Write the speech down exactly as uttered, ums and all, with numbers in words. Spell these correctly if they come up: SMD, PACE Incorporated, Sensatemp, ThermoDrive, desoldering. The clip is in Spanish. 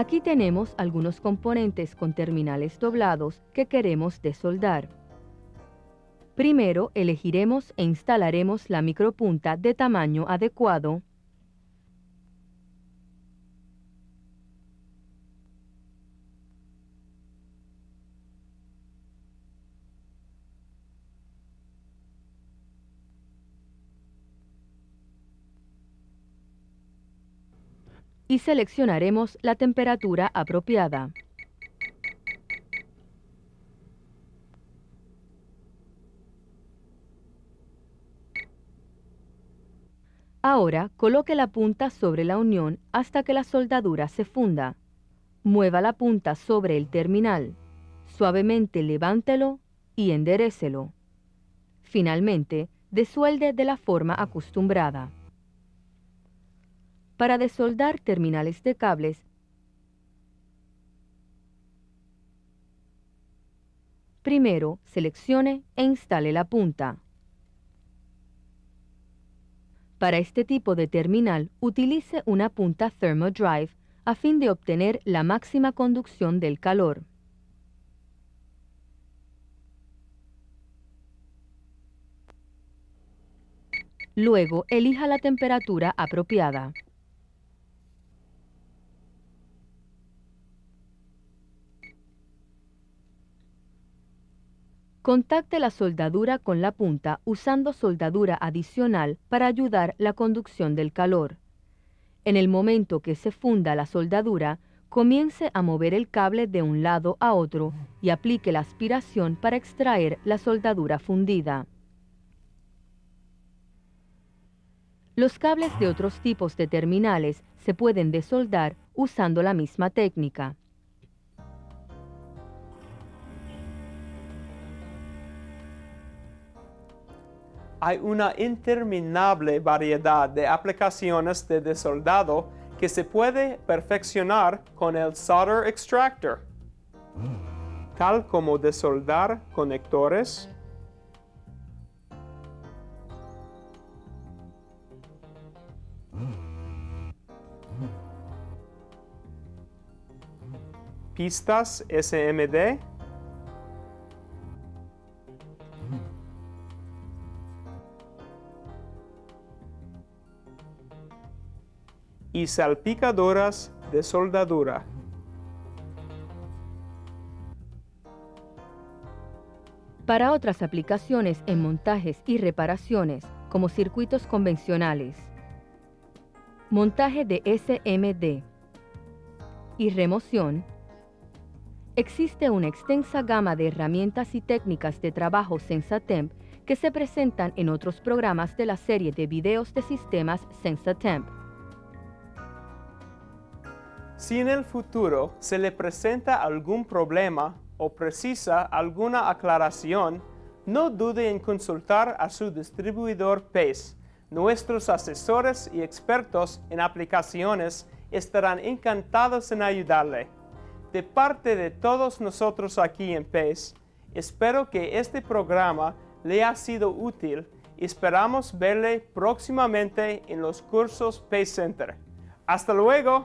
Aquí tenemos algunos componentes con terminales doblados que queremos desoldar. Primero elegiremos e instalaremos la micropunta de tamaño adecuado. Y seleccionaremos la temperatura apropiada. Ahora coloque la punta sobre la unión hasta que la soldadura se funda. Mueva la punta sobre el terminal. Suavemente levántelo y enderécelo. Finalmente, desuelde de la forma acostumbrada. Para desoldar terminales de cables, primero seleccione e instale la punta. Para este tipo de terminal, utilice una punta ThermoDrive a fin de obtener la máxima conducción del calor. Luego, elija la temperatura apropiada. Contacte la soldadura con la punta usando soldadura adicional para ayudar la conducción del calor. En el momento que se funda la soldadura, comience a mover el cable de un lado a otro y aplique la aspiración para extraer la soldadura fundida. Los cables de otros tipos de terminales se pueden desoldar usando la misma técnica. Hay una interminable variedad de aplicaciones de desoldado que se puede perfeccionar con el solder extractor, tal como desoldar conectores, pistas S M D, y salpicadoras de soldadura. Para otras aplicaciones en montajes y reparaciones, como circuitos convencionales, montaje de S M D y remoción, existe una extensa gama de herramientas y técnicas de trabajo Sensatemp que se presentan en otros programas de la serie de videos de sistemas Sensatemp. Si en el futuro se le presenta algún problema o precisa alguna aclaración, no dude en consultar a su distribuidor PACE. Nuestros asesores y expertos en aplicaciones estarán encantados en ayudarle. De parte de todos nosotros aquí en PACE, espero que este programa le ha sido útil y esperamos verle próximamente en los cursos PACE Center. ¡Hasta luego!